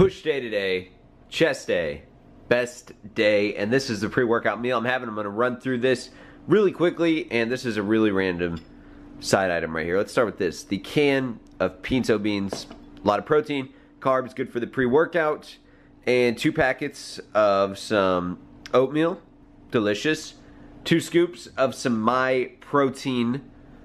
Push day today, chest day, best day, and this is the pre-workout meal I'm having. I'm going to run through this really quickly, and this is a really random side item right here. Let's start with this. The can of pinto beans, a lot of protein, carbs, good for the pre-workout, and 2 packets of some oatmeal, delicious, 2 scoops of some MyProtein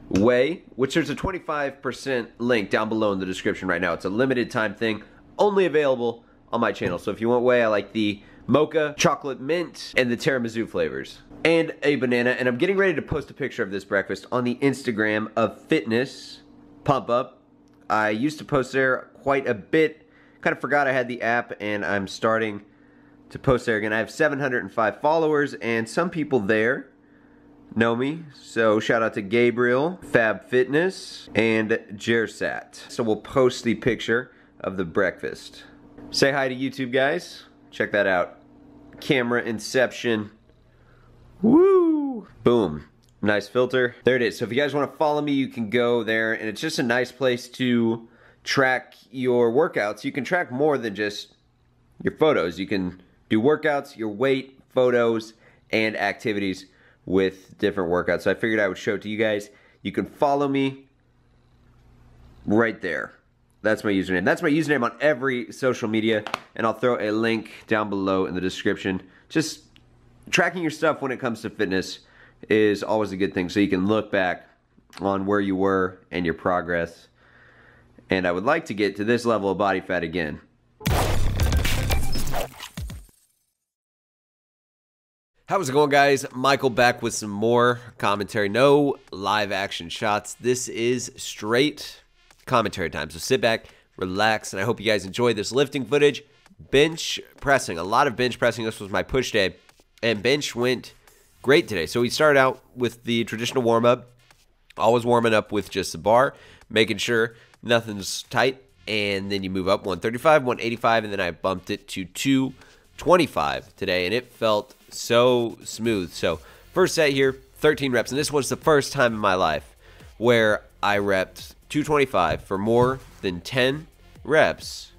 whey, which there's a 25% link down below in the description right now. It's a limited time thing, only available on my channel. So if you want whey, I like the mocha, chocolate mint, and the tiramisu flavors. And a banana, and I'm getting ready to post a picture of this breakfast on the Instagram of Fitness Pump Up. I used to post there quite a bit, kind of forgot I had the app, and I'm starting to post there again. I have 705 followers, and some people there know me, so shout out to Gabriel, Fab Fitness, and Gersat. So we'll post the picture of the breakfast. Say hi to YouTube, guys. Check that out. Camera inception. Woo! Boom. Nice filter. There it is. So if you guys want to follow me, you can go there, and it's just a nice place to track your workouts. You can track more than just your photos. You can do workouts, your weight, photos, and activities with different workouts. So I figured I would show it to you guys. You can follow me right there. That's my username. That's my username on every social media, and I'll throw a link down below in the description. Just tracking your stuff when it comes to fitness is always a good thing, so you can look back on where you were and your progress. And I would like to get to this level of body fat again. How's it going, guys? Michael back with some more commentary. No live action shots. This is straight commentary time, so sit back, relax, and I hope you guys enjoy this lifting footage. Bench pressing, a lot of bench pressing. This was my push day, and bench went great today. So we started out with the traditional warm-up, always warming up with just the bar, making sure nothing's tight, and then you move up 135, 185, and then I bumped it to 225 today, and it felt so smooth. So first set here, 13 reps, and this was the first time in my life where I repped 225 for more than 10 reps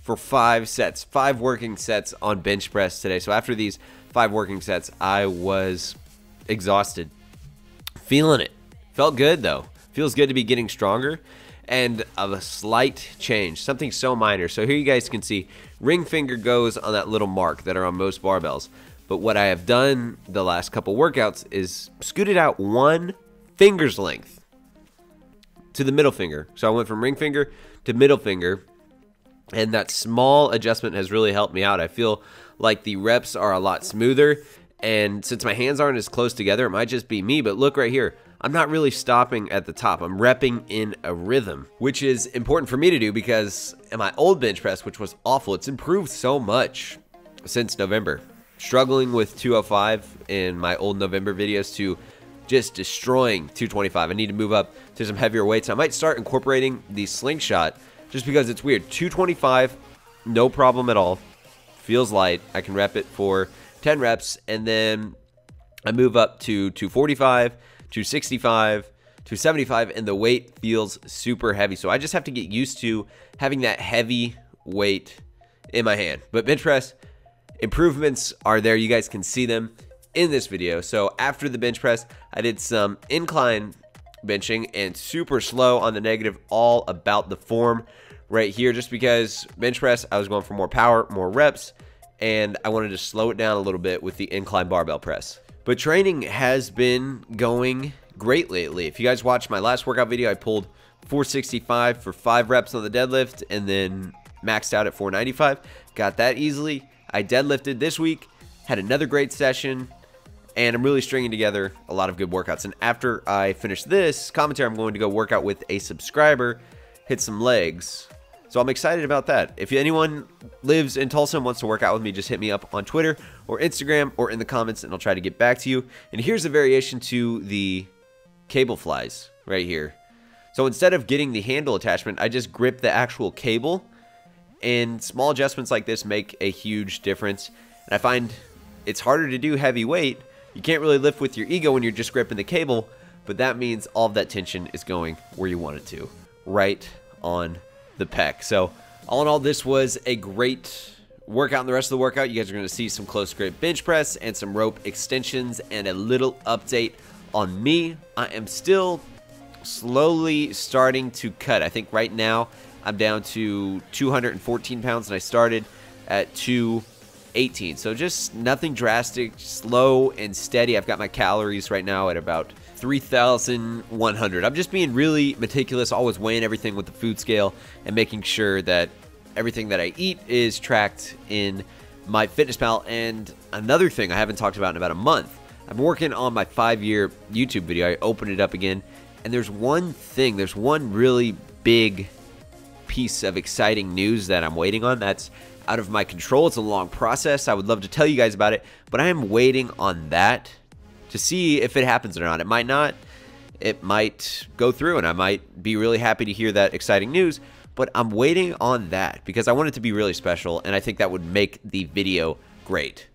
for 5 sets, 5 working sets on bench press today. So after these 5 working sets, I was exhausted, feeling it. Felt good though. Feels good to be getting stronger, and of a slight change, something so minor. So here you guys can see ring finger goes on that little mark that are on most barbells. But what I have done the last couple workouts is scooted out 1 finger's length to the middle finger. So I went from ring finger to middle finger, and that small adjustment has really helped me out. I feel like the reps are a lot smoother, and since my hands aren't as close together, it might just be me, but look right here, I'm not really stopping at the top. I'm repping in a rhythm, which is important for me to do because in my old bench press, which was awful, it's improved so much since November. Struggling with 205 in my old November videos to just destroying 225. I need to move up to some heavier weights. I might start incorporating the slingshot just because it's weird. 225, no problem at all. Feels light. I can rep it for 10 reps, and then I move up to 245, 265, 275, and the weight feels super heavy. So I just have to get used to having that heavy weight in my hand. But bench press improvements are there. You guys can see them in this video. So after the bench press, I did some incline benching and super slow on the negative, all about the form right here, just because bench press, I was going for more power, more reps, and I wanted to slow it down a little bit with the incline barbell press. But training has been going great lately. If you guys watched my last workout video, I pulled 465 for 5 reps on the deadlift, and then maxed out at 495. Got that easily. I deadlifted this week, had another great session, and I'm really stringing together a lot of good workouts. And after I finish this commentary, I'm going to go work out with a subscriber, hit some legs. So I'm excited about that. If anyone lives in Tulsa and wants to work out with me, just hit me up on Twitter or Instagram or in the comments, and I'll try to get back to you. And here's a variation to the cable flies right here. So instead of getting the handle attachment, I just grip the actual cable, and small adjustments like this make a huge difference. And I find it's harder to do heavy weight. You can't really lift with your ego when you're just gripping the cable, but that means all of that tension is going where you want it to, right on the pec. So All in all, this was a great workout. And the rest of the workout, you guys are going to see some close grip bench press and some rope extensions and a little update on me. I am still slowly starting to cut. I think right now I'm down to 214 pounds and I started at 218. So just nothing drastic, slow and steady. I've got my calories right now at about 3,100. I'm just being really meticulous, always weighing everything with the food scale and making sure that everything that I eat is tracked in my Fitness Pal. And another thing I haven't talked about in about a month, I'm working on my 5-year YouTube video. I opened it up again, and there's one thing, there's one really big piece of exciting news that I'm waiting on that's out of my control. It's a long process. I would love to tell you guys about it, but I am waiting on that to see if it happens or not. It might not. It might go through, and I might be really happy to hear that exciting news, but I'm waiting on that because I want it to be really special, and I think that would make the video great.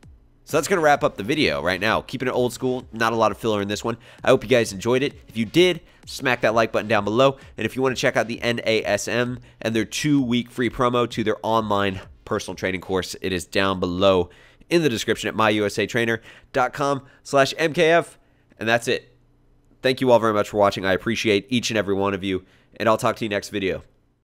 So that's going to wrap up the video right now. Keeping it old school, not a lot of filler in this one. I hope you guys enjoyed it. If you did, smack that like button down below. And if you want to check out the NASM and their 2-week free promo to their online personal training course, it is down below in the description at myusatrainer.com/MKF. And that's it. Thank you all very much for watching. I appreciate each and every one of you. And I'll talk to you next video.